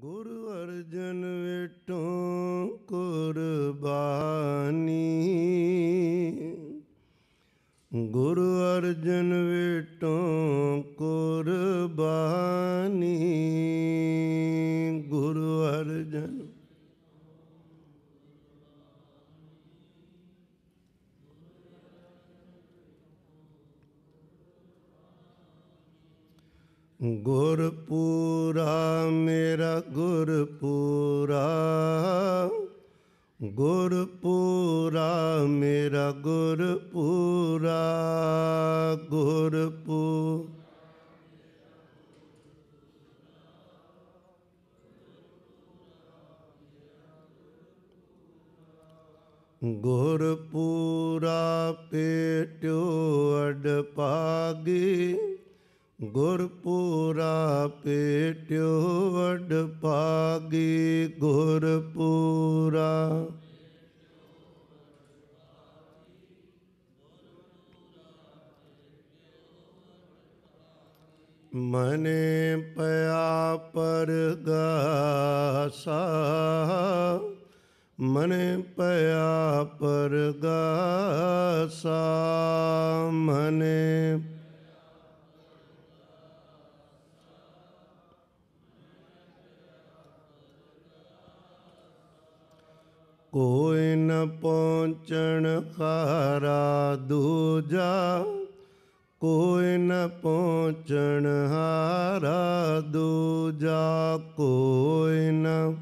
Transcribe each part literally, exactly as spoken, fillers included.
गुरु अर्जन वेटों कुर्बानी, गुरु अर्जन वेटों कुर्बानी, गुरु अर्जन गुरपुरा मेरा गुरपुरा, गुरपुरा मेरा गुरपुरा, गुरपु गुरपुरा पेट्यो अडपागी, गुरपुरा पेट्यो अडपागी, गुरपुरा मने पया पर गासा, मने पया पर गासा, मने कोई न पहुँचण हारा दूजा, कोई न पहुँचण हारा दूजा, कोई न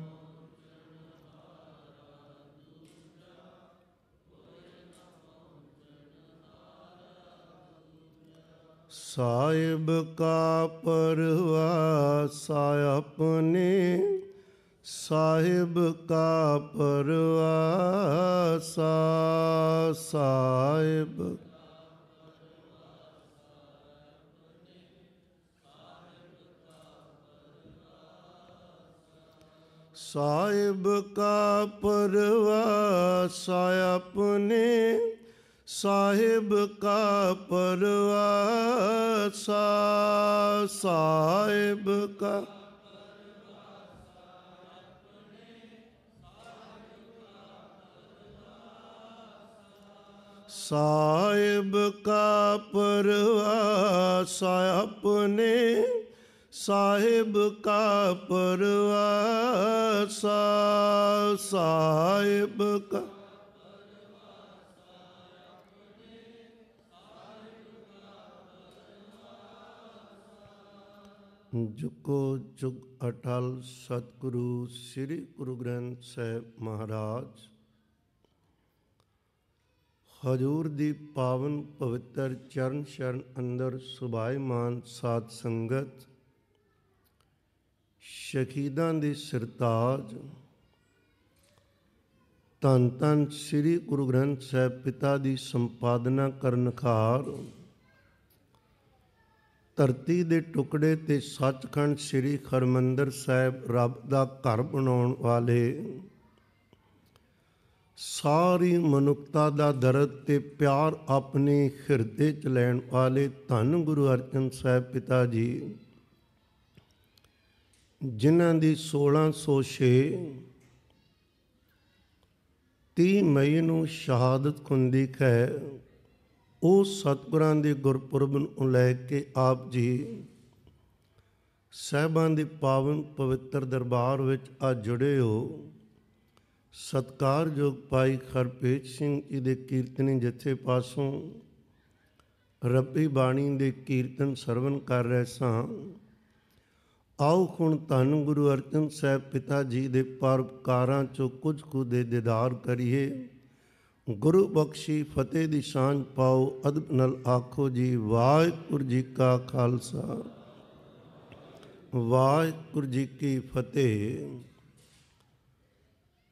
साहिब का परवासा अपने, साहिब का परवासा, साहिब साहिब का परवासा अपने, साहिब का परवासा, साहिब का साहिब का परवासा अपने, साहिब का परवासा, साहिब का जुको जुग अटल सतगुरु श्री गुरु ग्रंथ साहिब महाराज हजूर दी पावन पवित्र चरण शरण अंदर सुभाईमान साध संगत, शहीदां दी सरताज धन धन श्री गुरु ग्रंथ साहिब पिता दी संपादना करनखार धरती दे टुकड़े ते सचखंड श्री हरमंदर साहिब रब दा घर बनाउण वाले सारी मनुखता दा दर्द ते प्यार अपने हिरदे च लैण वाले धन गुरु अर्जन साहिब पिता जी, जिन्हां दी सोलह सौ छे तीह मई नूं शहादत खुंदक है, वो सतगुरां दे गुरपुरब नूं लै के आप जी साहिबां दे पावन पवित्र दरबार विच आ जुड़े हो। सत्कारयोग भाई हरभेज सिंह जी के कीर्तनी जत्थे पासों रब्बी बाणी के कीर्तन सरवण कर रहे सां। आओ हुण धन गुरु अर्जन साहिब पिता जी के परोपकारां चों कुछ कु दे दीदार करिए। गुरु बख्शी फतेह दी सांझ पाओ। अदब नाल आखो जी वाहिगुरू जी का खालसा, वाहिगुरू जी की फतेह।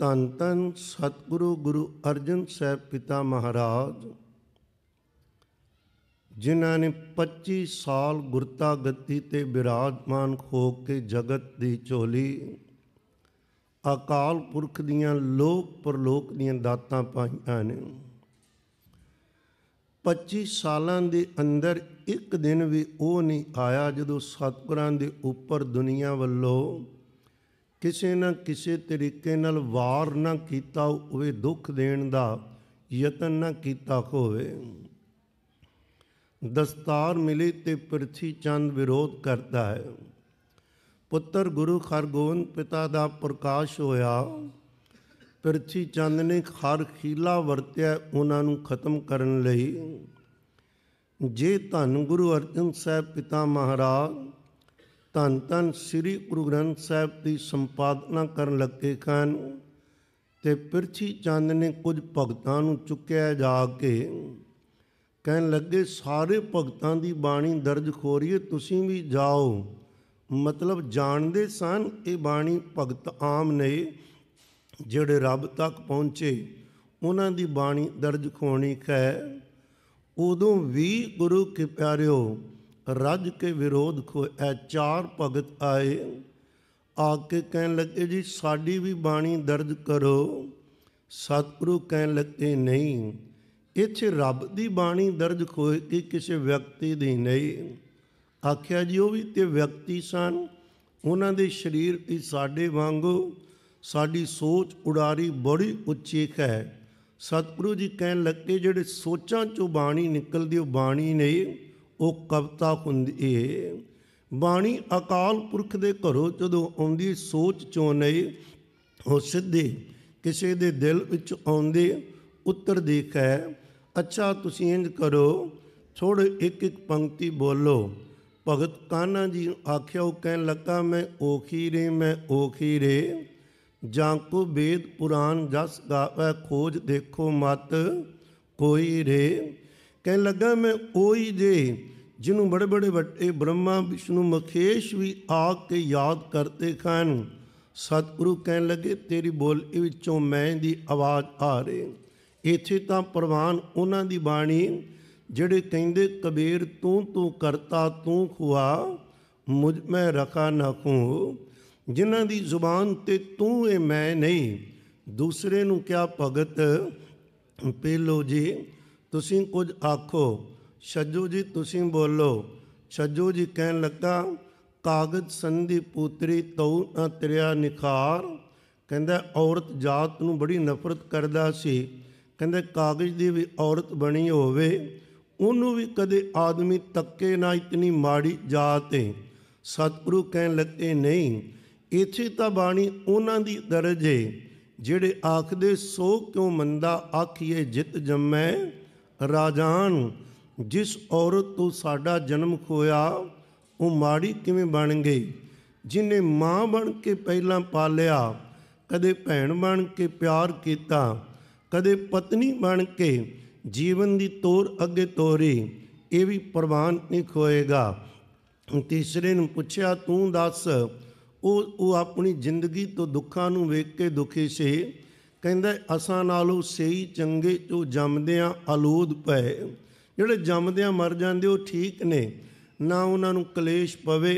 धन धन सतगुरु गुरु अर्जन साहिब पिता महाराज, जिन्हां ने पच्चीस साल गुरता गति ते विराजमान हो के जगत दी झोली अकाल पुरख दियां लोक परलोक दियां दातां पाईयां ने। पच्चीस सालां दे अंदर एक दिन भी वो नहीं आया जदों सतगुरां दे उपर दुनिया वल्लों किसी न किसी तरीके नाल वार ना कीता होवे, दुख देण दा यतन ना कीता होवे। दस्तार मिली ते पृथ्वी चंद विरोध करता है। पुत्र गुरु खरगोविंद पिता दा प्रकाश होया। पृथ्वी चंद ने हर खीला वरत्या उन्होंने खत्म करने लई। जे धन गुरु अर्जन साहब पिता महाराज धन धन श्री गुरु ग्रंथ साहब की संपादना कर लगे सन तो पृथ्वी चंद ने कुछ भगतों को चुकया जाके कह लगे, सारे भगतों की बाणी दर्ज हो रही है, तुसी भी जाओ। मतलब जानते सन ये बाणी भगत आम ने जोड़े रब तक पहुँचे, उन्होंने की बाणी दर्ज होनी है। उदों भी गुरु के प्यारिओ रज के विरोध खोया। चार भगत आए, आके कह लगे, जी साड़ी भी बाणी दर्ज करो। सतगुरु कह लगे, नहीं, इत्थे रब की बाणी दर्ज होएगी, किसी व्यक्ति की नहीं। आख्या जी वो भी तो व्यक्ति सन, उन्होंने शरीर की साढ़े वांगो साड़ी सोच उड़ारी बड़ी उच्ची है। सतगुरु जी कह लगे, जिहड़े सोचां चों बाणी निकलदी वो बाणी नहीं, वो कविता हुंदी है। बाणी अकाल पुरख के घरों जदों आउंदी सोच चों नहीं, वो सीधे किसी के दिल विच आउंदी उतरदी है। अच्छा तुसीं इंज करो, थोड़े एक एक पंक्ति बोलो। भगत कान्हा जी आख्या, वो कह लगा, मैं ओखी रे मैं ओखी रे, जाको वेद पुराण जस गावै खोज देखो मत कोई रे। कह लगा, मैं ओई जे जिन्हों बड़े बड़े वड्डे ब्रह्मा विष्णु मखेश भी आके याद करते हैं। सतगुरु कह लगे, तेरी बोली विचों मैं दी आवाज़ आ रही। इत्थे तां प्रवान उन्हां दी बाणी जिहड़े कहिंदे कबीर तू तू करता तू खुआ मुझ मैं रखा न खो, जिन्हां दी जुबान ते तू ए मैं नहीं, दूसरे नूं क्या भगत पेलो जी तुसीं कुछ आखो। छज्जो जी तुसीं बोलो। छज्जो जी कह लगा, कागज संधि पुत्री तऊ न तिरिया निखार। कहंदा औरत जात नूं बड़ी नफरत करदा सी, कहंदा कागज दी भी औरत बनी होवे, उहनूं भी कदे आदमी तक्के ना, इतनी माड़ी जात है। सतगुरु कहण लगे, नहीं, इत्थे तां बाणी उन्हां दी दर्ज है जिहड़े आखदे सो क्यों मंदा आखिए जित जम्मै राजान। जिस औरत तो साडा जन्म खोया वो माड़ी किवें बन गई, जिन्हें माँ बन के पहला पालिया, कदे भैन बन के प्यार किया, कदे पत्नी बन के जीवन की तोर अगे तोरी, ये भी प्रवान नहीं खोएगा। तीसरे ने पूछया, तू दस वो अपनी जिंदगी तो दुखा नूं वेख के दुखी से, कहंदा असां नालों सही चंगे जो जमदियां आलूद पए, जिहड़े जमदियां मर जांदे वो ठीक ने, ना उन्हां नूं कलेश पवे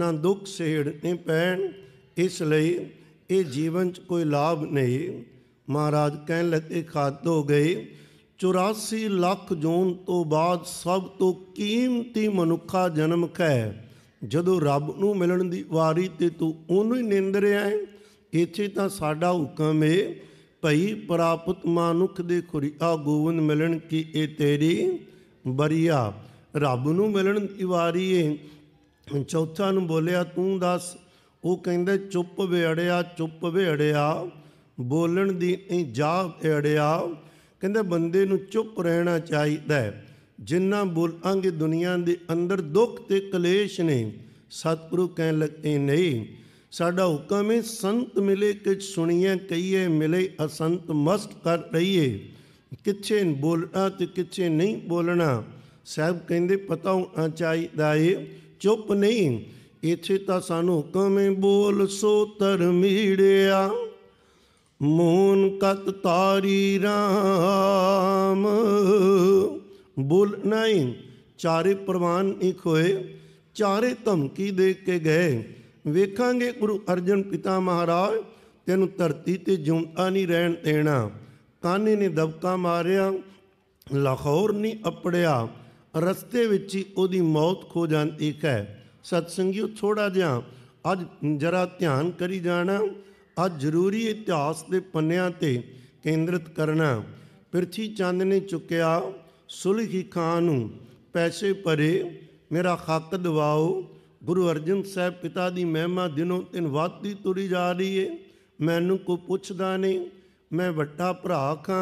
ना दुख सहेड़ने पैण, इस लई ये जीवन च कोई लाभ नहीं। महाराज कहण लगे, खाद हो गए। चौरासी लख जोन तो बाद सब तो कीमती मनुखा जन्म है, जदों रब नूं मिलण दी वारी ते तूं उहनूं ही निंद रिहा है। इत्थे तां साडा हुक्म है, भई प्रापत मनुख दे खुरिया गोविंद मिलन की ए तेरी बरिया, रब नूं मिलन दी वारी है। चौथा नूं बोलिया, तू दस। वो कहंदा, चुप वेड़िया चुप वेड़िया, बोलन दी नहीं जा वेड़िया। कहंदा बंदे नूं चुप रहना चाहिदा है, जिन्ना बोलांगे दुनिया दे अंदर दुख ते कलेश ने। सतगुरु कहण लगे, नहीं, साडा हुक्म है, संत मिले कि सुनिए कहिए, मिले असंत मस्त कर रहिए, किथे बोलना तो किथे नहीं बोलना। साहब कहंदे, पता होना चाहिदा है, चुप नहीं। इत्थे तां सानू हुक्म है, बोल सो धर्मीड़िया मोन कत तारी राम। बोल नहीं, चारे प्रवान नहीं खोए, चारे धमकी दे के गए। वेखांगे गुरु अर्जन पिता महाराज तेनू धरती ते जिउंदा नहीं रहन देना। कान्हे ने दबका मारिया, लाहौर नहीं अपड़िया, रस्ते विच ही ओहदी मौत हो जाती है। सतसंगियो, थोड़ा जिहा अज जरा ध्यान करी जाना। अज जरूरी इतिहास के पन्नियां ते केंद्रित करना। ਪ੍ਰਿਥੀ ਚੰਦ ने चुकया ਸੁਲਹੀ ਖਾਨ ਨੂੰ पैसे भरे, मेरा हक दवाओ। गुरु अर्जन साहब पिता की महिमा दिनों दिन वाधती तुरी जा रही है, मैनू कोई पुछदा नहीं, मैं वड्डा भरा खां।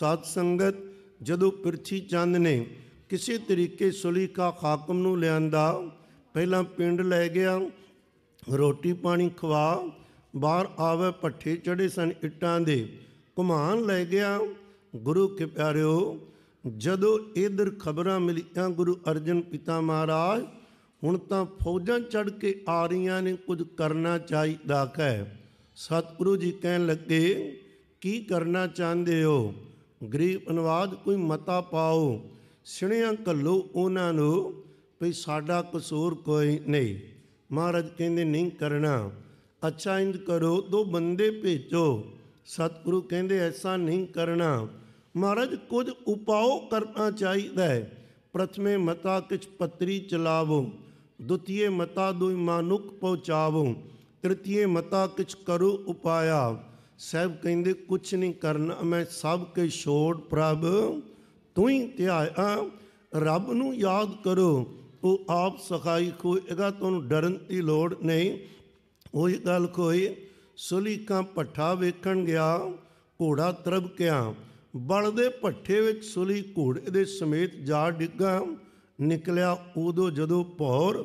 साध संगत, जदों ਪ੍ਰਿਥੀ ਚੰਦ ने किसी तरीके ਸੁਲੇਖਾ हाकम नूं लियांदा, पहला पिंड लै गया, रोटी पानी खवा, बाहर आवे पट्ठे चढ़े सन इट्टां दे, घुमान लै गया। गुरु के प्यारिओ, जदों इधर खबरां मिलियां गुरु अर्जन पिता महाराज हुण तां फौजां चढ़ के आ रहीआं ने, कुछ करना चाहीदा है। सतगुरु जी कहण लगे, की करना चाहते हो? गरीब अनवाद कोई मता पाओ, सिणियां घल्लो उन्हां नूं भई साडा कसूर कोई नहीं। महाराज कहते नहीं करना। अच्छा इंज करो, दो बंदे भेजो। सतगुरु कहते ऐसा नहीं करना। महाराज कुछ उपाओ करना चाहिए। प्रथमे मता किछ पत्री चलावो, द्वितीय मता दुई मानुक पहुँचावो, तृतीय मता किछ करो उपाया। साहब कहते कुछ नहीं करना, मैं सब के छोड़ प्रभ तू ही त्याया। रब नू याद करो, वो आप सखाई खोएगा, तुहानू डरन की लोड़ नहीं। वो गल खोई ਸੁਲੇਖਾ भट्ठा वेखण गया, घोड़ा तरबकिया, बल दे भट्ठे विच ਸੁਲੀ घोड़े दे समेत जा डिगा। निकलिया उदों जदों भौर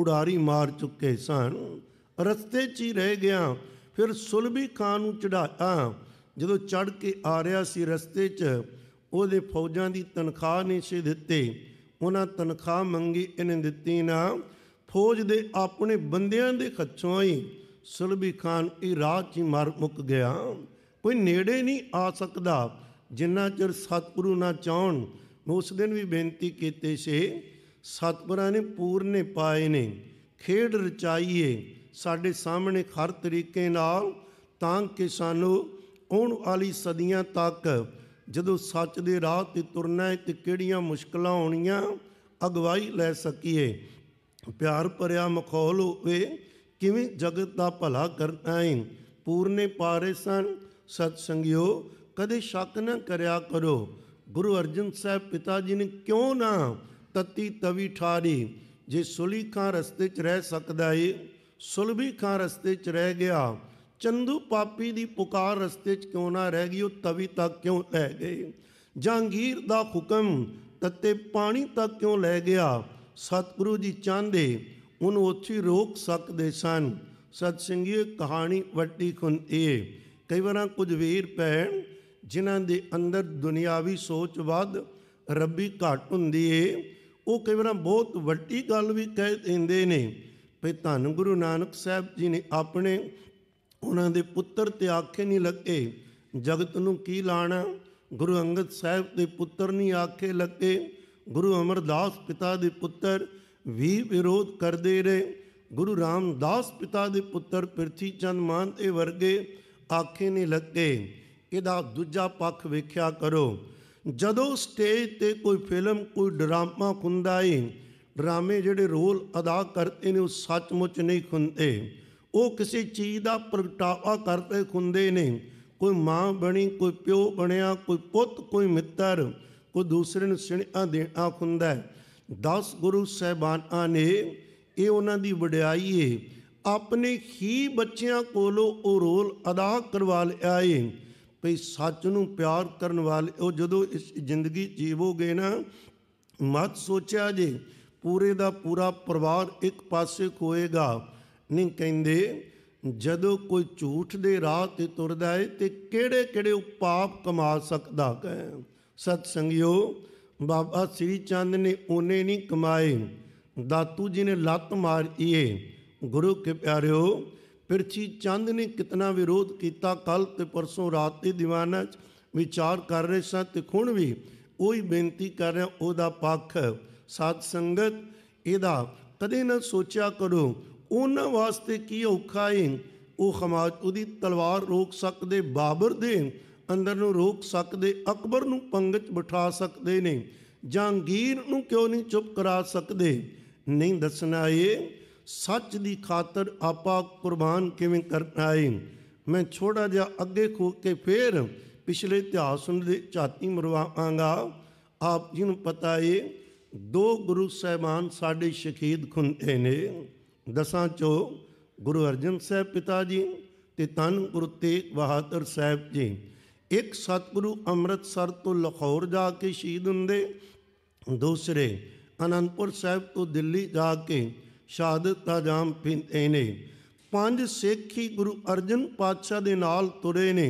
उड़ारी मार चुके सन, रस्ते च ही रह गया। फिर ਸੁਲੇਖਾ खान नू चढ़ाया, जदों चढ़ के आ रहा सी रस्ते च ਉਹਦੇ फौजां की तनख्वाह नहीं सी दित्ती, उन्हें तनख्वाह मंगी, इन्हें दित्ती ना। फौज दे अपने बंदियां दे खच्चों ही ਸੁਲੇਖਾ खान ई राह च मर मुक गया। कोई नेड़े नहीं आ सकता जिन्ना चर सतगुरु ना चाहण। मैं उस दिन भी बेनती कीती सी, सतगुरां ने पूरने पाए ने, खेड रचाईए साडे सामने हर तरीके नाल, तां कि सानू आउण वाली सदियां तक जदों सच दे राह ते तुरना है ते किहड़ियां मुश्किलां आउणियां, अगवाई लै सकीए। प्यार भरिया माहौल होवे, किवें जगत दा भला करना है। पूरने पा रहे सन। सतसंगिओ, कदे शक ना करिया करो। गुरु अर्जन साहब पिता जी ने क्यों ना तत्ती तवी ठारी। जे ਸੁਲੇਖਾ रस्ते च रह सकदा है, ਸੁਲੇਖਾ रस्ते च रह गया। चंदू पापी की पुकार रस्ते च क्यों ना रह गई, वो तवी तक क्यों लै गए। जहांगीर का हुक्म तत्ते पानी तक क्यों लै गया। सतगुरु जी चाहते उन्होंने उथे रोक सकते सन। सत संगियो, कहानी वड्डी खुंदी है। कई बार कुछ वीर भैन जिन्हां दे अंदर दुनियावी सोच वध रब्बी घट हुंदी है, वो कई बार बहुत वड्डी गल भी कह दिंदे ने। भई धन गुरु नानक साहब जी ने अपने उन्हां दे पुत्र ते आखे नहीं लगे, जगत नूं की लाणा। गुरु अंगद साहब दे पुत्र नहीं आखे लगे, गुरु अमरदास पिता दे पुत्र भी विरोध करते रहे। गुरु रामदास पिता दे पुत्र ਪ੍ਰਿਥੀ ਚੰਦ ਮਾਨ दे वर्गे आखे नहीं लगे। इहदा दूजा पक्ष वेख्या करो। जदों स्टेज ते कोई फिल्म कोई ड्रामा हुंदा है, ड्रामे जिहड़े रोल अदा करते ने, वो सचमुच नहीं हुंदे, वो किसी चीज़ का प्रगटावा करते हुंदे ने। कोई माँ बनी, कोई प्यो बनिया, कोई पुत, कोई मित्र, कोई दूसरे नूं सिणिया देना हुंदा है। दस गुरु साहिबानां ने, ये उन्हां दी वडियाई है, अपने ही बच्चियां कोलों वो रोल अदा करवा लिया है। भई सच नूं प्यार करन वाले ओ, जदों इस जिंदगी जीवोगे ना, मत सोचिया जे पूरे दा पूरा परिवार एक पासे होएगा। नहीं कहते, जदों कोई झूठ दे राह ते तुरदा है ते किहड़े किहड़े पाप कमा सकदा है। सत संगियो, बाबा श्री चंद ने ओने नहीं कमाए, दातू जी ने लत मारी है। गुरु के प्यारिओ, ਪ੍ਰਿਥੀ ਚੰਦ ने कितना विरोध किया। कल ते परसों रात के दीवाना विचार कर रहे सन ते हुण भी उही बेनती कर रहा, उहदा पक्ष। साध संगत, इहदा कदे ना सोचिया करो उन्हां वास्ते की औखा है। वो हमायूं दी तलवार रोक सकते, बाबर दे अंदर नूं रोक सकते, अकबर नूं पंगत बिठा सकते ने, जहांगीर नूं क्यों नहीं चुप करा सकते। नहीं दसना है, सच की खातर आपा कुर्बान किवें करना है। मैं छोड़ा जा अगे खो के फिर पिछले इतिहास दे झाती मरवावांगा। आप जी नूं पता है दो गुरु साहबान साढ़े शहीद खुंदे ने, दसां चो गुरु अर्जन साहब पिता जी ते धन गुरु तेग बहादुर साहब जी। एक सतगुरु अमृतसर तो लाहौर जाके शहीद हुंदे, दूसरे आनंदपुर साहब तो दिल्ली जाके शहादत का जाम पींदे ने। पंज सिख ही गुरु अर्जन पातशाह दे नाल तुरे ने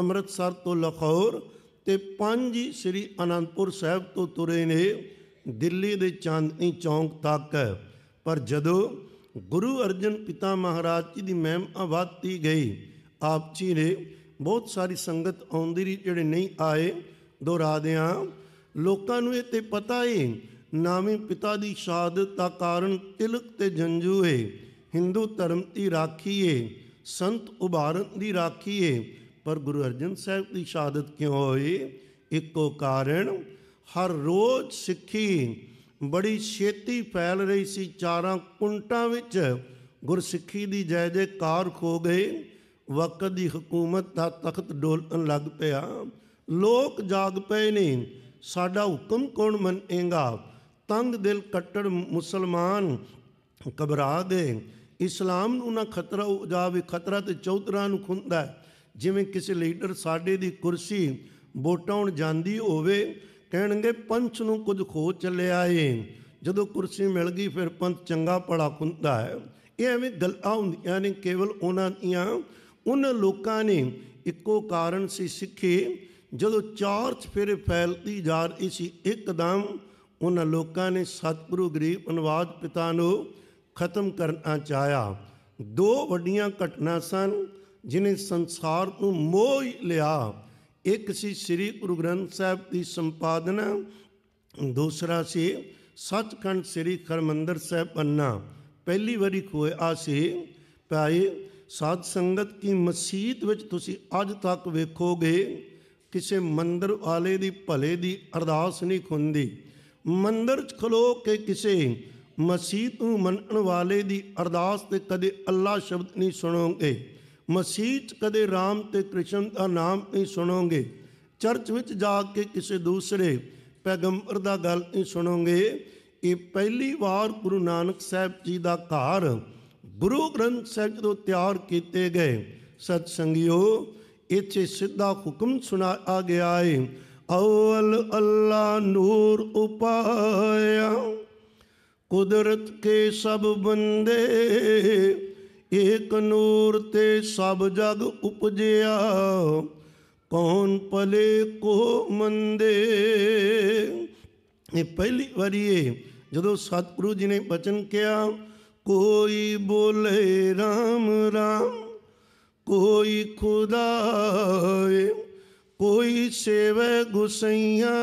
अमृतसर तो लाहौर, ते पंज ही श्री आनंदपुर साहब तो तुरे ने दिल्ली दे चांदनी चौंक तक। पर जदों गुरु अर्जन पिता महाराज जी की महिमा वाधती गई, आप जी ने बहुत सारी संगत आउंदी रही, जिहड़े नहीं आए दोहरा दियां। लोकां नूं इह ते पता है नामी पिता की शहादत का कारण तिलक ते जंजू है, हिंदू धर्म की राखी है, संत उभारन की राखी है, पर गुरु अर्जन साहब की शहादत क्यों होई? एको कारण हर रोज़ सिक्खी बड़ी छेती फैल रही सी, चारां कुंटां विच गुरसिक्खी की जय जयकार खो गए, वक्त की हुकूमत का तख्त डोलन लग पिया, लोग जाग पे ने, साडा हुक्म कौन मनेगा? तंग दिल कट्टर मुसलमान घबरा गए, इस्लाम नूं ना खतरा हो जावे। खतरा तो चौधरां नूं खुंदा है। जिवें किसी लीडर साडे दी कुर्सी वोटाउण जांदी होवे, कहणगे पंच नूं कुछ खो चलिया है, जदों कुर्सी मिल गई फिर पंच चंगा भला खुंदा है। इह एवें गल्लां हुंदियां ने केवल उन्हां दियां। उन्हां लोकां ने इक्को कारण सी सिक्खी जदों चार चफेरे फैलती जा रही सी, एकदम उन्हां लोकां ने सतगुरु गरीब नवाज पिता नूं खत्म करना चाहया। दो वड्डियां घटना सन जिन्हें संसार नूं मोह ही लिया। एक सी श्री गुरु ग्रंथ साहब की संपादना, दूसरा सी सचखंड श्री हरमंदर साहब पन्ना। पहली बारी होया सी भाई साध संगत की मसीत विच तुसी अज तक वेखोगे किसी मंदिर वाले दी भले दी अरदास नहीं खुंदी, मंदिर च खलो के किसी मसीत नूं मनण वाले दी अरदास ते कदे अल्लाह शब्द नहीं सुनोगे, मसीत च कदे राम ते कृष्ण का नाम नहीं सुनोगे, चर्च विच जाके किसी दूसरे पैगंबर दा गल नहीं सुनोगे। ये पहली बार गुरु नानक साहब जी दा घर गुरु ग्रंथ साहब जदों तैयार किए गए, सतसंगियो इत्थे सीधा हुक्म सुनाया गया है। अव्वल अल्लाह नूर उपाया, कुदरत के सब बंदे एक नूर ते सब जग उपजया, कौन पले को मंदे। ये पहली बारी है जदों सतगुरु जी ने बचन किया, कोई बोले राम राम, कोई खुदाए, कोई सेवे गुसैया,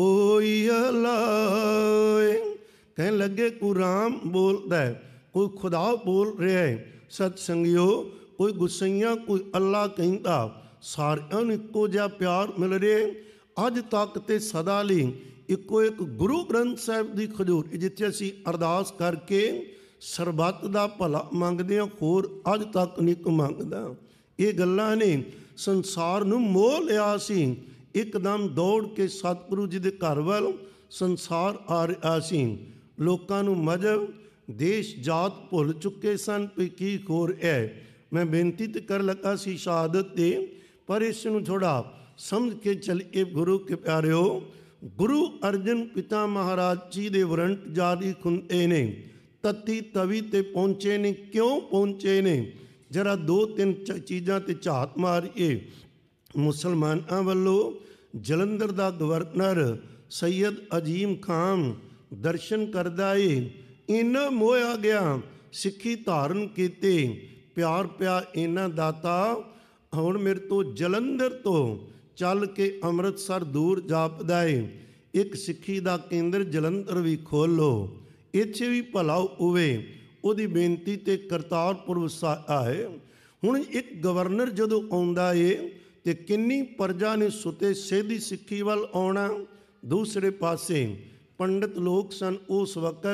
कोई अलाए। कह लगे कोई राम बोलता है, कोई खुदा बोल रहा है। सतसंगियो कोई गुसैया कोई अल्लाह कहता, सारियां नूं इक्को जिहा प्यार मिल रहा। अज तक तो सदा लई इक्को एक गुरु ग्रंथ साहब की खजूर जिथे असीं अरदास करके सरबत का भला मंगते हैं, होर अज तक नहीं को मंगता। ये गल्लां ने संसार नूं मोह लिया सी। एकदम दौड़ के सतगुरु जी के घर वाल संसार आ रहा सी। लोकां नूं मजहब देश जात भुल चुके सन भी की हो रहा है। मैं बेनती तो कर लगा सी शहादत दे, पर इस नूं थोड़ा समझ के चलिए। गुरु के प्यारिओ, गुरु अर्जन पिता महाराज जी दे वरंट जारी हुंदे ने। तत्ती तवी ते पहुँचे ने, क्यों पहुँचे ने? जरा दो तीन चीज़ां ते झात मारीए। मुसलमानां वल्लों जलंधर का गवर्नर सैयद अजीम खान दर्शन करदा है, इन्ना मोया गया, सिक्खी धारण कीती, प्यार पिया इन्ना दाता। हुण मेरे तो जलंधर तो चल के अमृतसर दूर जापदा है, एक सिक्खी का केंद्र जलंधर भी खोलो, इत्थे भी भला होवे। उहदी बेनती ते करतारपुर वसाया है। हुण एक गवर्नर जदों आउंदा है ते किन्नी प्रजा ने सुते सेधी सिक्खी वाल आउणा। दूसरे पासे पंडित लोग सन उस वक्त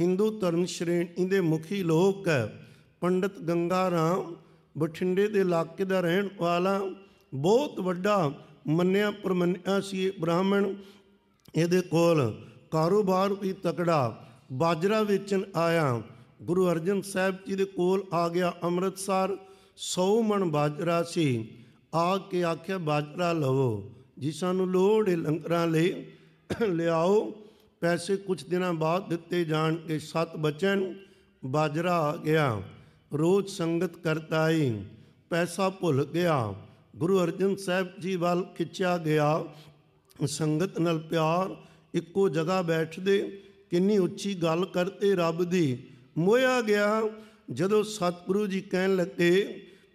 हिंदू धर्म श्रेणी के मुखी लोग पंडित गंगा राम बठिंडे के इलाके का रहन वाला बहुत वड्डा मन्या प्रमन्या सी ब्राह्मण। ये कोल कारोबार भी तकड़ा, बाजरा वेचन आया। गुरु अर्जन साहब जी के कोल आ गया अमृतसर। सौ मन बाजरा सी। आके आख्या बाजरा लवो जी, सानू लोड़ है लंगरां लई, लियाओ। पैसे कुछ दिनों बाद दिते जाणगे। सत बचन बाजरा आ गया। रोज संगत करता आई, पैसा भुल गया। गुरु अर्जन साहब जी वाल खिंचा गया। संगत नाल प्यार, इक्को जगह बैठते, किन्नी उच्ची गल करते, रब दी मोया गया। जदों सतगुरु जी कहन लगे,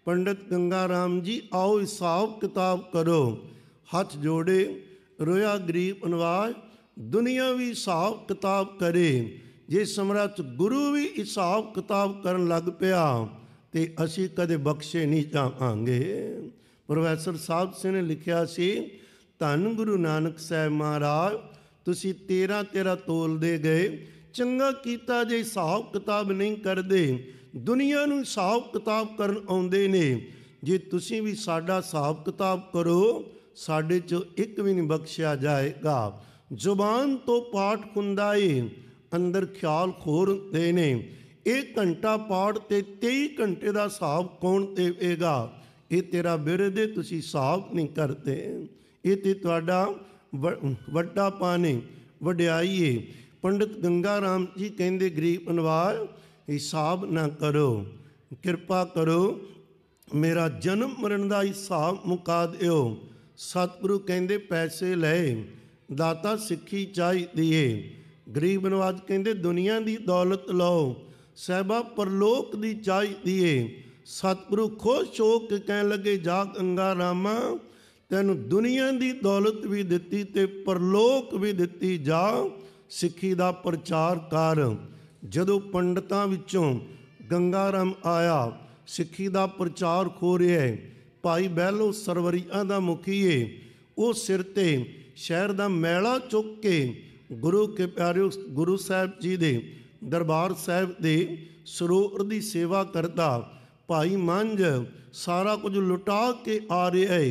पंडित गंगा राम जी आओ हिसाब किताब करो। हाथ जोड़े, रोया गरीब नवाज। दुनिया भी हिसाब किताब करे, जे समरथ गुरु भी हिसाब किताब करन लग पिया ते असी कदे बख्शे नहीं जावांगे। प्रोफैसर साहब सिंह ने लिखिया सी, धन गुरु नानक साहब महाराज तुसी तेरह तेरह तोल दे गए, चंगा कीता जे हिसाब किताब नहीं करदे। दुनिया नूं हिसाब किताब करन आउंदे ने, जे तुसी भी साडा हिसाब किताब करो साडे चो एक भी नहीं बख्शिया जाएगा। जुबान तो पाठ हुंदा है, अंदर ख्याल खोर हुंदे ने। एक घंटा पाठ ते तेई घंटे का हिसाब कौन देवेगा? ये तेरा बिरदे तुसी हिसाब नहीं करते। ये ते तुहाडा वड्डा पाने वड्याई है। पंडित गंगा राम जी कहिंदे गरीब नवाज हिसाब ना करो, कृपा करो, मेरा जन्म मरण का हिसाब मुका दिओ। सतगुरु कहिंदे पैसे ले, दाता सिक्खी चाहिदी है। गरीब नवाज कहिंदे दुनिया की दौलत लो, साहिबा परलोक की चाहिदी है। सतगुरु खुश हो के कह लगे, जा गंगा रामा तेनू दुनिया की दौलत भी दिती ते परलोक भी दिती, जा सिक्खी का प्रचार कर। जदों पंडितां विचों गंगा राम आया, सिक्खी का प्रचार हो रहा है। भाई बहलो सरवरिया का मुखी है, वो सिर ते शहर का मैला चुक के गुरु के प्यारे गुरु साहब जी दे दरबार साहब दे सरोवर की सेवा करता। भाई मंझ सारा कुछ लुटा के आ रहा है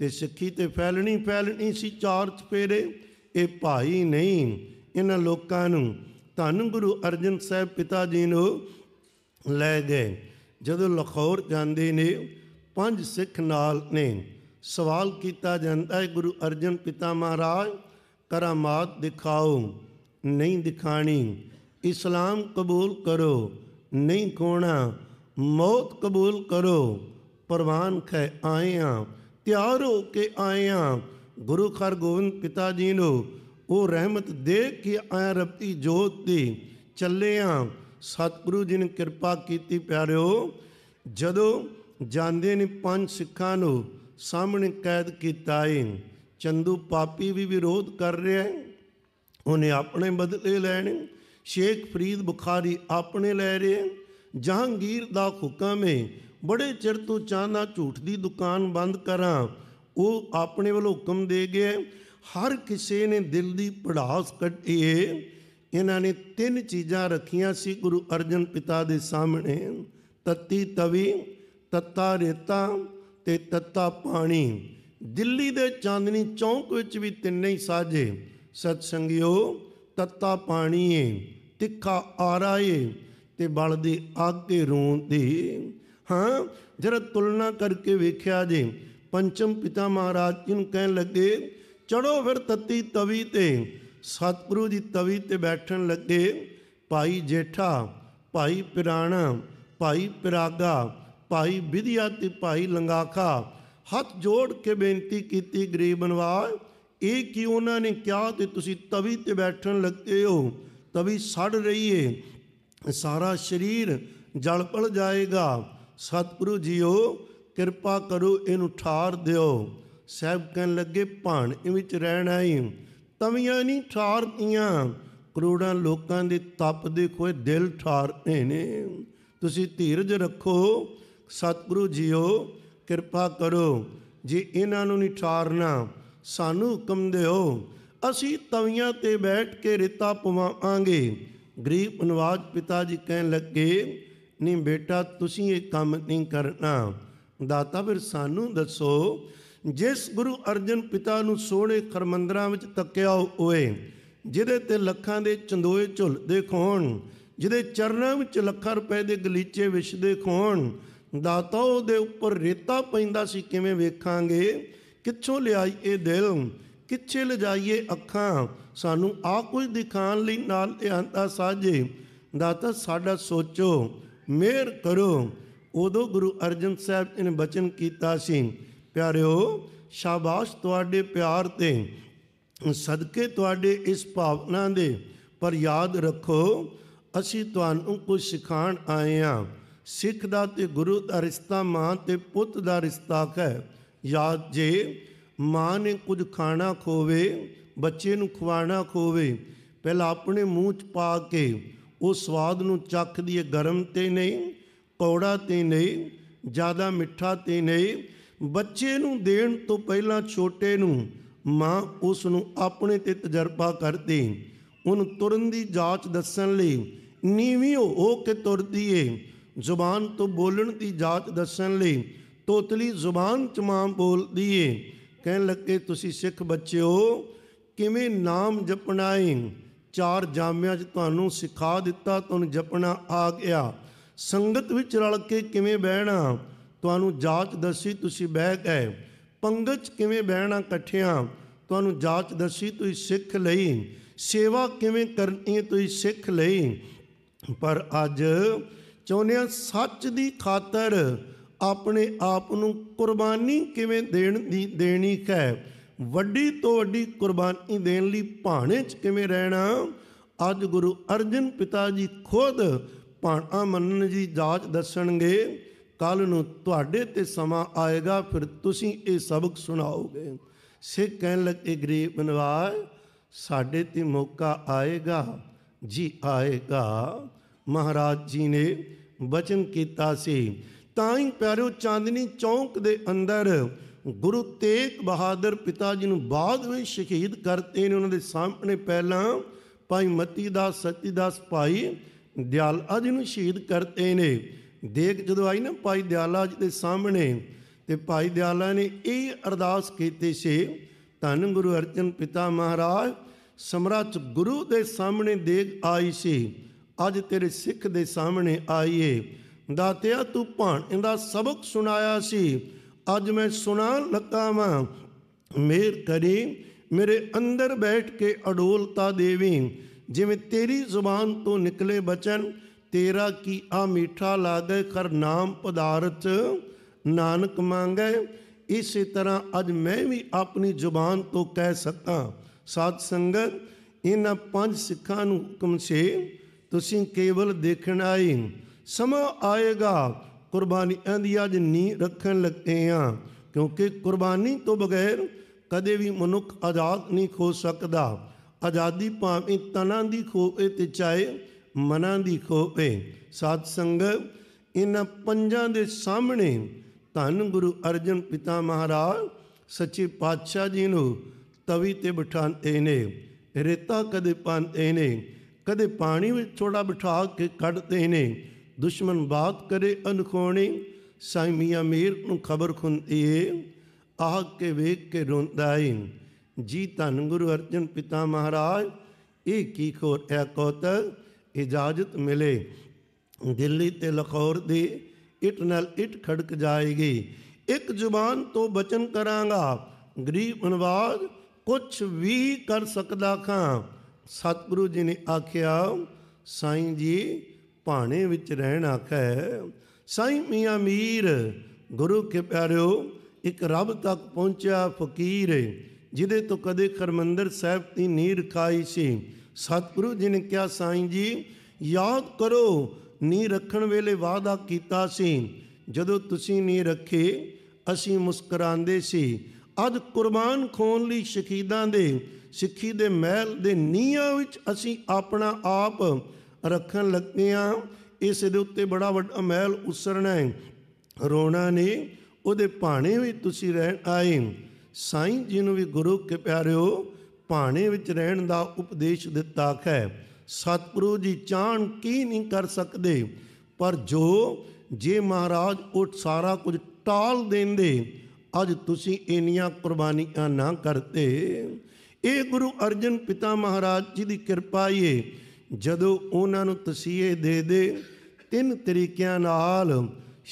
तो सिक्खी तो फैलनी फैलनी सी चार चपेरे। ये भाई नहीं, इन्हां लोकां नूं धन गुरु अर्जन साहब पिता जी ने लै गए। जदों लाहौर जांदे ने पंज सिख नाल ने। सवाल किया जाता है, गुरु अर्जन पिता महाराज करामात दिखाओ। नहीं दिखानी। इस्लाम कबूल करो। नहीं खोना। मौत कबूल करो। परवान खै आए हाँ, त्यार हो के आए हाँ। गुरु हरगोबिंद पिता जी ने वो रहमत दे के आया, रब्बी जोत दी चले हाँ। सतगुरु जी ने कृपा की प्यारे। जदों जाते ने पंज सिखा सामने कैद किया है। चंदू पापी भी विरोध कर रहा है, उन्हें अपने बदले लैने। शेख फरीद बुखारी अपने लै रहे। जहांगीर दा हुक्म है, बड़े चिर तो चाहना झूठ की दुकान बंद करा, वो अपने वालों हुक्म दे गए। हर किसी ने दिल की पड़ास कट्टी है। इन्हों ने तीन चीज़ा रखिया सी गुरु अर्जन पिता के सामने, तत्ती तवी, तत्ता रेता ते तत्ता पानी। दिल्ली दे चांदनी चौक विच भी तिन्ने ही साझे। सतसंगियो तत्ता पानी है, तिखा आरा है ते बलदी अग ते रोंदी। हाँ, जरा तुलना करके वेख्या जे। पंचम पिता महाराज जी नूं कहन लगे, चढ़ो फिर तत्ती तवी ते। सतगुरु जी तवी ते बैठन लगे। भाई जेठा, भाई पिराणा, भाई पिरागा, भाई विधिया ते भाई लंगाखा हाथ जोड़ के बेनती की, गरीब नवाज ये कि उन्होंने कहा तो तुसी तवी ते बैठन लगते हो, तवी सड़ रही है, सारा शरीर जल पड़ जाएगा। सतगुरु जीओ कृपा करो, इनू ठार दिओ। साहब कहन लगे, भाणे विच रहना है, तवियां नहीं ठारतियां। करोड़ां लोकां दे तपदे खोए दिल ठारते ने। तुसी धीरज रखो सतगुरु जीओ, कृपा करो। जे इन्हां नूं नहीं ठारना, सानू हुक्म दिओ, असी तवियां ते बैठ के रेता पवावांगे। गरीब नवाज पिताजी कह लगे नहीं बेटा तुसी ये काम नहीं करना। दाता फिर सानू दसो जिस गुरु अर्जन पिता नू सोहणे खरमंदरां विच तक्या होए जिहदे ते लखां दे चंदोए झुलदे होण जिहदे चरनां विच लखां रुपए दे गलीचे विछदे होण दाता उहदे उपर रेता पैंदा सी किवें वेखांगे किथों लिआई इह दिल किछे ले जाइए अखां सानू आ कुछ दिखाण लई नाल लिआंदा साजे। दाता साडा सोचो मेहर करो। उदों गुरु अर्जन साहब जी ने बचन कीता सी प्यारिओ शाबाश तुहाडे प्यार ते सदके तुहाडे इस भावना दे पर याद रखो असीं तुहानूं कुछ सिखाण आए हां। सिख दा ते गुरु दा रिश्ता मां ते पुत दा रिश्ता है। याद जे माँ ने कुछ खाना खोवे बच्चे नूं खवाना खोवे पहला अपने मूँह च पा के उस स्वाद नूं चखदी है। गर्म तो नहीं कौड़ा तो नहीं ज़्यादा मिठा तो नहीं। बच्चे नूं देण तो पहला छोटे नूं माँ उस नूं अपने ते तजर्बा करदी उन तुरन दी जाच दस्सण लई नीवी हो के तुरदी है। जुबान तो बोलण दी जाच दस्सण लई तोतली जुबान च माँ बोलदी है। कह लगे तुसी सिख बच्चे हो किवें नाम जपना है चार जामिया तुहानूं सिखा दिता तुहानूं जपना आ गया। संगत विच रल के किवें बहना तुहानूं जाच दसी तुसी बह गए। पंगत किवें बहना कट्ठियां तुहानूं जाच दसी तुसी सिख लई। सेवा किवें करनी तुसी सिख लई। पर अज चाहुंदे आ सच दी खातर अपने आप नूं कुर्बानी किवें देण दी देणी है। वड्डी तो वड्डी कुर्बानी देण लई भाणे च किवें रहना। अज गुरु अर्जन पिता जी खुद भाणा मनण दी जाच दसणगे। कल नूं तुहाडे ते समां आएगा फिर तुसीं ये सबक सुणाओगे। सिख कहण लगे गरीब नवाज साडे ते मौका आएगा जी आएगा। महाराज जी ने बचन कीता सी तां ही प्यारिओ चांदनी चौंक दे अंदर गुरु तेग बहादुर पिता जी नूं बाद में शहीद करते ने। उन्होंने सामने पहला भाई मती दास सतीदास भाई दयाला जी नूं शहीद करते ने। देख जदों आई ना भाई दयाला जी के सामने तो भाई दयाला ने यही अरदास कीती सी धन गुरु अर्जन पिता महाराज समरथ गुरु के सामने देख आई सी अज तेरे सिख के सामने आई है। दातिया तू भाणे दा सबक सुनाया सी अज मैं सुना लगा वा मेहर करी मेरे अंदर बैठ के अडोलता देवी जिमें तेरी जुबान तो निकले बचन तेरा की आ मीठा लागे कर नाम पदार्थ नानक मांगे। इसी तरह अज मैं भी अपनी जुबान तो कह सका। साध संगत इन्हां पंज सिखां नूं हुकम से तुसीं केवल देखना है समा आएगा। कुर्बानियां दी अज नींह रखन लगे हाँ क्योंकि कुर्बानी तो बगैर कदे भी मनुख आज़ाद नहीं हो सकता। आज़ादी भावें तनां दी खोवे ते चाहे मनां दी खोवे। साध संगत इन्हां पंजां दे सामने धन गुरु अर्जन पिता महाराज सच्चे पातशाह जी नूं तवी ते बिठाते ने। रेता कदे पाते ने कदे पानी विच थोड़ा बिठा के कढदे ने। दुश्मन बात करे अनखोणी साईं मियां मीर नूं खबर हुंदी है आह के वेख के रोंदा है जी धन गुरु अर्जन पिता महाराज ये की खोर है कौतक इजाजत मिले दिल्ली ते लाहौर दे इट नाल इट खड़क जाएगी। एक जुबान तो बचन करांगा गरीब नवाज कुछ भी कर सकदा खां। सतगुरु जी ने आख्या साईं जी भाणे विच रहण आखा है। साईं मियां मीर गुरु के प्यारिओ एक रब तक पहुँचा फकीर जिदे तो कदे हरमंदर साहब की नीर खाई सी। सतगुरु जी ने कहा साईं जी याद करो नीर रखण वेले वादा कीता सी जदों तुसीं नीर रखे असीं मुस्करांदे सी। अज कुर्बान खोण लई शहीदां दे सिखी दे महल दे नीहां विच असीं अपना आप रखन लगे हाँ। इस दे उत्ते बड़ा वड्डा महल उसरना है रोना ने उहदे भाणे भी तुसीं रहण आए। साईं जी नूं भी गुरु के प्यारिओ भाणे विच रहण दा उपदेश दिता है। सतगुरु जी चाण की नहीं कर सकते, पर जो जे महाराज वो सारा कुछ टाल देंदे अज तुसी इनियां कुर्बानियां ना करते। ये गुरु अर्जन पिता महाराज जी की कृपा है। जदों उन्होंने तसीहे दे दे तीन तरीकों नाल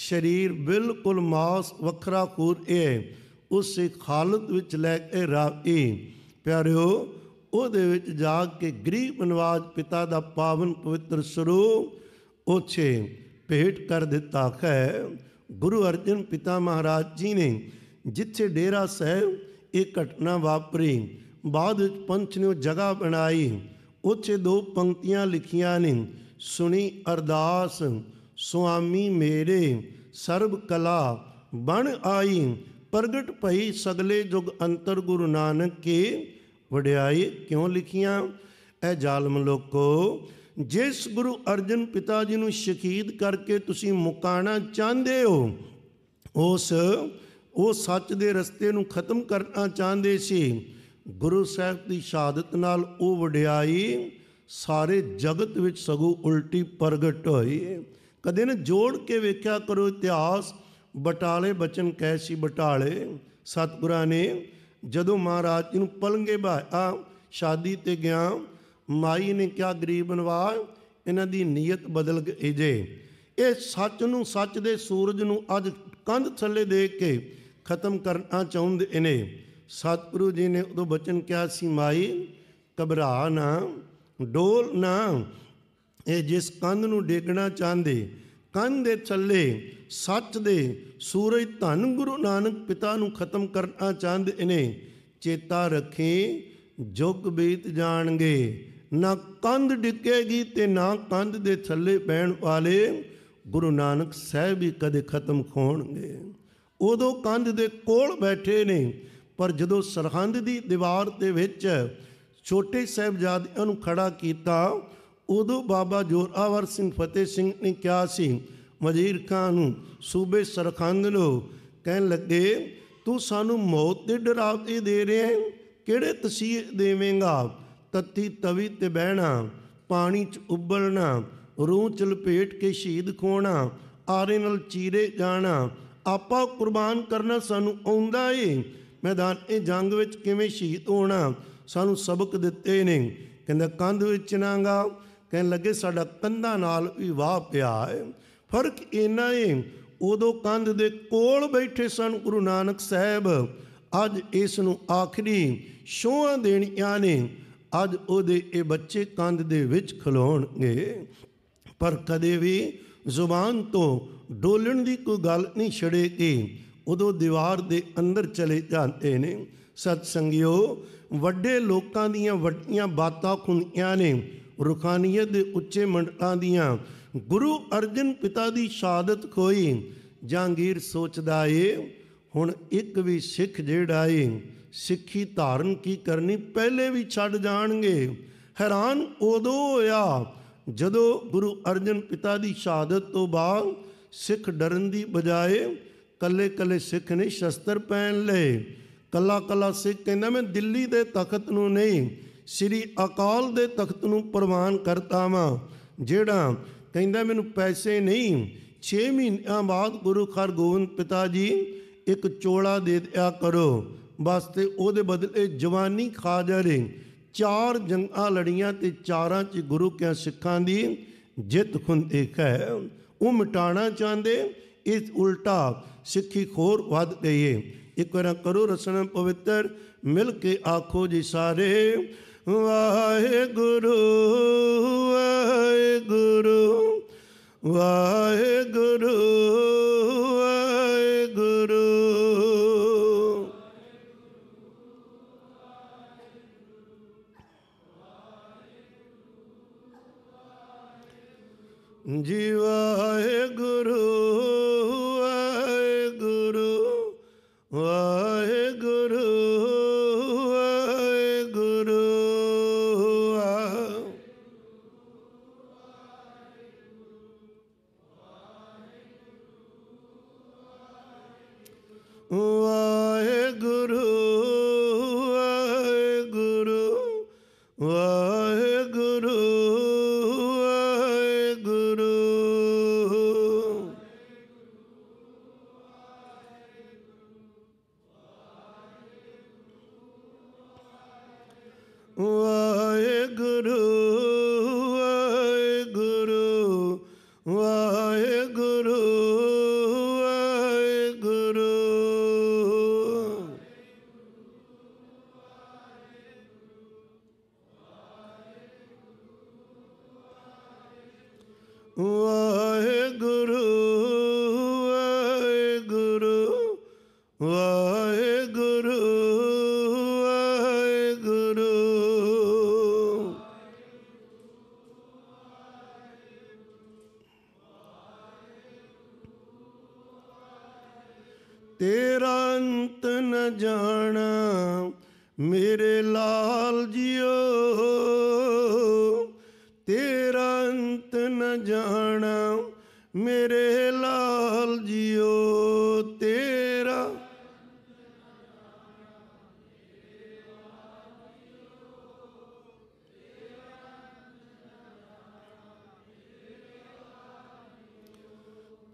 शरीर बिल्कुल मास वखरा खूर है उस हालत विच लैके रावी प्यारिओ उहदे विच जाग के गरीब नवाज पिता दा पावन पवित्र स्वरूप उछे भेंट कर दिता है। गुरु अर्जन पिता महाराज जी ने जिथे डेरा साहब एक घटना वापरी बाद पंच ने जगह बनाई उसे दो पंक्तियां लिखिया ने, सुनी अरदास स्वामी मेरे सर्ब कला बन आई, प्रगट भई सगले जुग अंतर गुरु नानक के वड्याई। क्यों लिखिया? ए जालम लोको, जिस गुरु अर्जन पिता जी नूं शहीद करके तुसी मुकाना चाहते हो, उस वो सच दे रस्ते नूं खत्म करना चाहते सी, गुरु साहब की शहादत नाल वो वड्याई सारे जगत विच सगों उल्टी प्रगट होई। कदे ना जोड़ के वेख्या करो इतिहास। बटाले बचन कैसी बटाले सतगुरां ने जदों महाराज जी नूं पलंगे बहाया शादी ते गया, माई ने क्या गरीब नवाज इन्हां दी नीयत बदल गई जे। ये सच नूं सच दे सूरज नूं अज कंध थले दे के खत्म करना चाहुंदे ने। सतगुरु जी ने उदों बचन कहा सी, माई घबरा ना, डोल ना, ये जिस कंध नूं डेगना चाहते कंध दे थले सच दे सूरज धन गुरु नानक पिता नूं खत्म करना चाहते ने। चेता रखें जुग बीत जाणगे, ना कंध डिगेगी ते ना कंध दे थले पैण वाले गुरु नानक साहब भी कदे खत्म होणगे। उदों कंध दे कोल बैठे ने, पर जदों सरहंद दी दीवार दे विच छोटे साहबजादियां नूं खड़ा कीता उदों बाबा जोरावर सिंह फतेह सिंह ने कहा सी वजीर खां नूं सूबे सरहंद लो, कहण लगे तू सानू मौत दे डरावे दे रिहा है, किहड़े तसीहे देवेंगा? तत्ती तवी ते बहना, पानी च उबलना, रूह च लपेट के शहीद खोना, आरे नाल चीरे जाना, आपा कुर्बान करना सानू आउंदा है, मैदान ए जंग विच किवें शहीद होना सानू सबक दित्ते ने। कहंदा कंध विच नांगा, कहण लगे साडा कंधा नाल भी वाह पिया है। फर्क इन्ना है उदों कंध दे कोल बैठे सन गुरु नानक साहब, अज इस नूं आखरी शोआं देणियां ने, अज उहदे ये बच्चे कंध दे विच खलोणगे, पर कदे भी जुबान तो डोलण दी कोई गल नहीं छड़ेगी। उदों दीवार दे अंदर चले जाते ने। सतसंगियो, वड्डे लोकां दीयां वड्डियां बातां हुंदियां ने, रुखानियत दे उच्चे मंडलां दीयां। गुरु अर्जन पिता दी शहादत खोई, जहांगीर सोचदा है हुण एक भी सिख जिहड़ा है सिक्खी धारण की करनी पहले भी छड्ड जाणगे। हैरान उदों होया जदों गुरु अर्जन पिता दी शहादत तो बाद सिख डरन दी बजाए कल्ले कल्ले सिख ने शस्त्र पहन लए। कला कला सिख कहना मैं दिल्ली दे तख्त नूं नहीं श्री अकाल दे तख्त नूं प्रवान करता वां। जिहड़ा कहंदा मैनूं पैसे नहीं, छे महीनों बाद गुरु हरगोबिंद पिता जी एक चोला दे दिया करो, बस ते ओहदे बदले जवानी खा जा रहे। चार जंगां लड़ियां ते चारां च गुरु क्या सिखां दी जित हुंदी है। वो मिटाना चाहते इस उल्टा सिक्खी खोर वध गई है। एक बार करो रसना पवित्र मिल के आखो जी सारे, वाहेगुरु वाहेगुरु वाहेगुरु वाहेगुरु। जी वाहेगुरु वाहेगुरु वाहेगुरु वाहेगुरु। वाहेगुरु वाहेगुरु वाहेगुरु। तेरा अंत न जाना मेरे लाल जियो, तेरा अंत न जाना मेरे लाल जियो, तेरा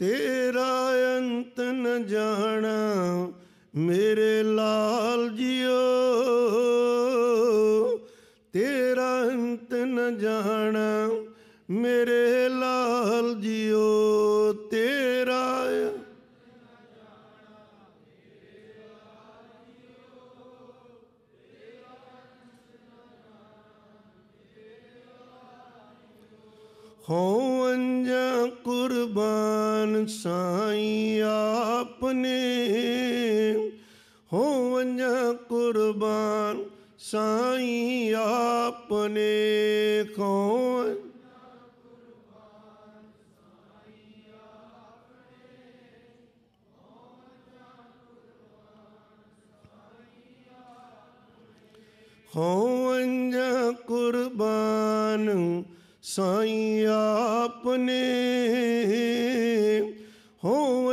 तेरा अंत न जाना मेरे लाल जियो, तेरा अंत न जाना मेरे लाल जियो, तेरा हों अंजा कुर्बान साईं आपने, हों अंजा कुर्बान साईं आपने, हों अंजा कुर्बान साईं आपने, हों अंजा कुर्बान साईं आपने, हों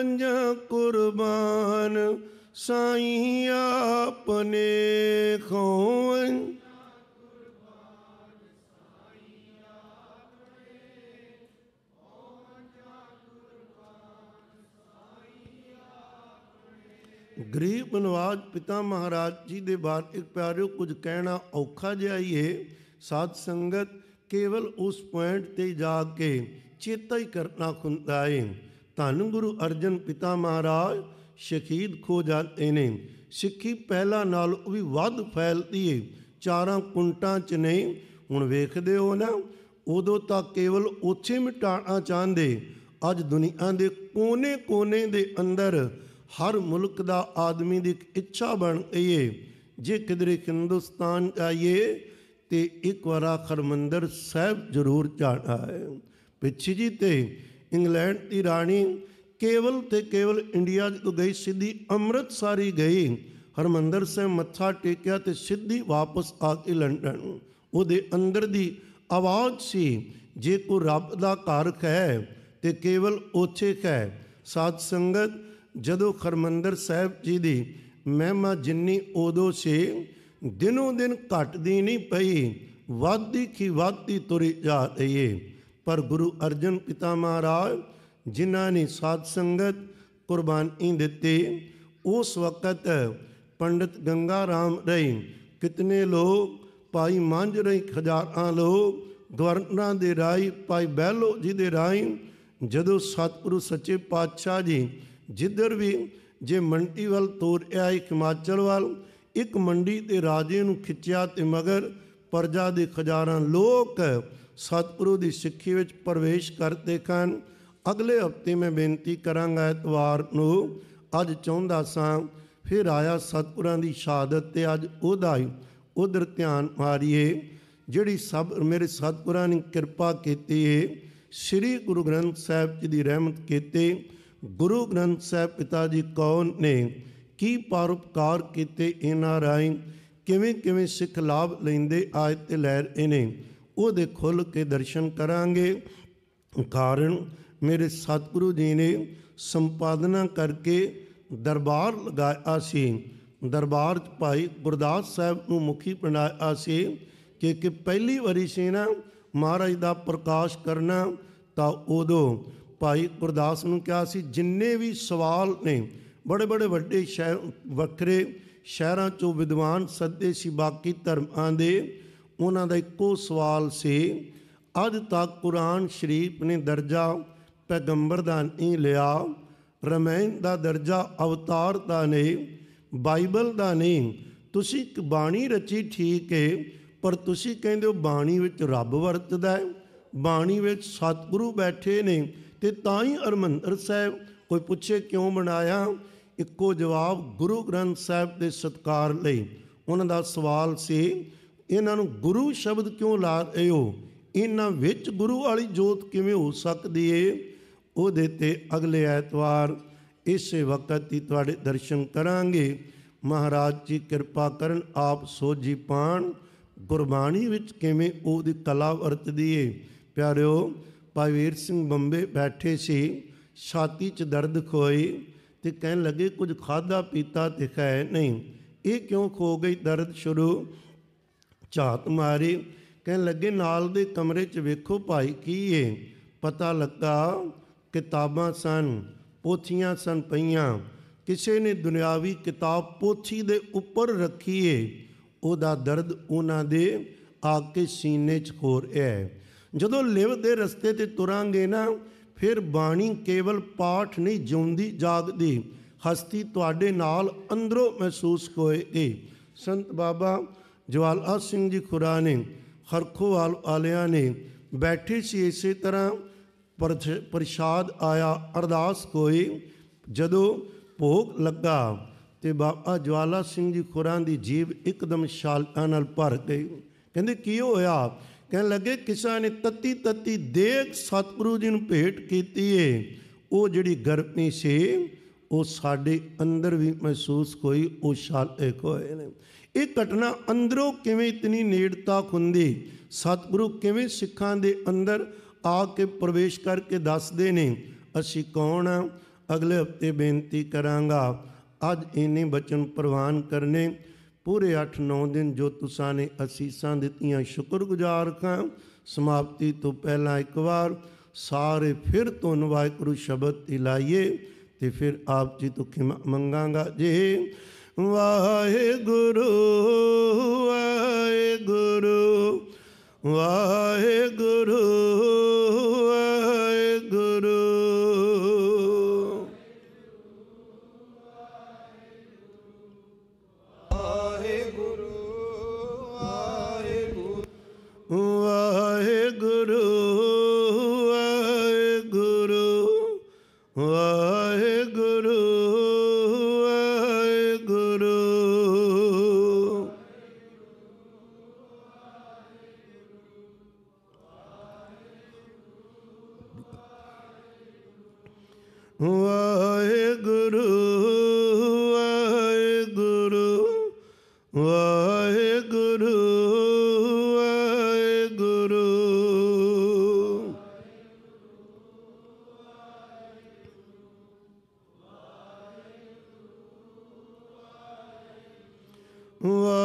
गरीब बनवाज पिता महाराज जी दे बारे प्यारिओ कुछ कहना औखा जिहा ही है। साध संगत केवल उस पॉइंट ते जाके चेता ही करना खुंदा है। धन गुरु अर्जन पिता महाराज शहीद खो जाते ने, सिक्खी पहला नालों भी वध फैलती है, चारां कुंटां च नहीं। हुण वेखदे हो ना, उदों तां केवल उत्थे मिटाणा चाहते, अज दुनिया के कोने कोने दे अंदर हर मुल्क दा आदमी की इच्छा बन गई है। जे किधरे हिंदुस्तान आइए तो एक बार हरमंदर साहब जरूर जाना है। पिछे जी तो इंग्लैंड की राणी केवल तो केवल इंडिया जो गई, सीधी अमृतसरी गई, हरमंदर साहब मत्था टेकिया तो सीधी वापस आके लंडन। उहदे अंदर दी आवाज़ सी जे को रब दा घर है तो केवल ओथे है। साध संगत जदों हरमंदर साहब जी की महिमा जिन्नी उदों से दिनों दिन घटती नहीं पई, वादी की वादी तुरी जा रही है। पर गुरु अर्जन पिता महाराज जिन्हों ने साध संगत कुर्बानी दिती, उस वक्त पंडित गंगा राम रही कितने लोग, भाई मांझ रही हजारां लोग, गवर्नर दे राही भाई बहलो जी दे राही, जदों सतगुरु सचे पातशाह जी जिधर भी जे मंडी वाल तोरिया, हिमाचल वाल एक मंडी के राजे नूं खिंचिया ते मगर प्रजा दे हजारां लोग सतगुरु की सिक्खी विच प्रवेश करते हैं। अगले हफ्ते मैं बेनती करांगा एतवार नूं, अज चाहुंदा सां फिर आया सतगुरां दी शहादत ते अज उहदा उधर ध्यान मारीए, जिहड़ी सब मेरे सतगुरां ने किरपा कीती है। श्री गुरु ग्रंथ साहिब जी की रहमत कीती, गुरु ग्रंथ साहिब पिता जी कौन ने की परोपकार किते, इन्हां राहीं किवें किवें सिख लाभ लैंदे आए ते लै रहे ने, उहदे खुल के दर्शन करांगे। कारण मेरे सतगुरु जी ने संपादना करके दरबार लगाया सी, दरबार भाई गुरदास साहब नूं मुखी बनाया सी, कि पहली वारी सी ना महाराज दा प्रकाश करना, तां उदों भाई गुरदास नूं कहा सी जिन्ने भी सवाल ने बड़े बड़े वड्डे शहर वक्रे शहरां चों विद्वान सदे सी बाकी धर्मां दे, उन्हां दा इक्को सवाल से अज तक कुरान शरीफ ने दर्जा पैगंबर दा नहीं लिया, रमैन दा दर्जा अवतार दा नहीं, बाइबल दा नहीं। तुसीं बाणी रची ठीक है, पर तुसीं कहंदे हो बाणी विच रब वरतदा है, बाणी विच सतगुरु बैठे ने, ते तां ही हरमंदर साहिब कोई पूछे क्यों बनाया, इक्को जवाब गुरु ग्रंथ साहिब के सत्कार लई। उन्हां दा सवाल से इन्हां नूं गुरु शब्द क्यों ला रहे हो, इन्हां विच गुरु वाली जोत किवें हो सकदी है। उहदे ते अगले ऐतवार इस वक्त ही तुहाडे दर्शन करांगे। महाराज जी कृपा करन, आप सोझी पाण गुरबाणी विच किवें ओहदी कला वरतदी है। प्यारिओ, भाई वीर सिंह बंबे बैठे सी, छाती च दर्द खोई तो कहन लगे कुछ खादा पीता तो है नहीं, ये क्यों खो गई? दर्द शुरू, झात मारी, कहन लगे नाल दे कमरे च वेखो भाई की है। पता लगा किताबां सन, पोथियां सन पईयां, किसी ने दुनियावी किताब पोथी दे उपर रखी है। उहदा दर्द उन्हां दे आके सीने च हो रहा है। जदों लिव दे रस्ते ते तुरांगे ना, फिर बाणी केवल पाठ नहीं जिउंदी जागदी हस्ती तुहाडे नाल अंदरों महसूस होएगी। संत बाबा जवाला सिंह जी खुरा ने, हरखोवाल वालियां ने बैठे सी, इस तरह प्रसाद आया, अरदास होई, जदों भोग लगा तो बाबा जवाला सिंह जी खुरां दी जीव एकदम छालां नाल भर गई। कहंदे की होया? कह लगे किसी ने तत्ती तत्ती देख सतगुरु जी ने भेंट कीती है। वो जिहड़ी गर्मी से वो साडे अंदर भी महसूस होई, वो छाले होए ने। ये घटना अंदरों किवें इतनी नेड़ता हुंदी, सतगुरु किवें सिखां दे अंदर आ के प्रवेश करके दसदे ने असीं कौन आ। अगले हफ्ते बेनती करांगा, अज इन्ने बचन प्रवान करने, पूरे अठ नौ दिन जो तुसां ने असीसां दित्तियां शुक्रगुजार हां। समाप्ति तो पहला एक बार सारे फिर धुन वाहिगुरू शब्द लाइए तो फिर आप जी तो खिमा मंगांगा जे। वाहिगुरू वाहिगुरू वाहिगुरू वाहिगुरू। Whoa.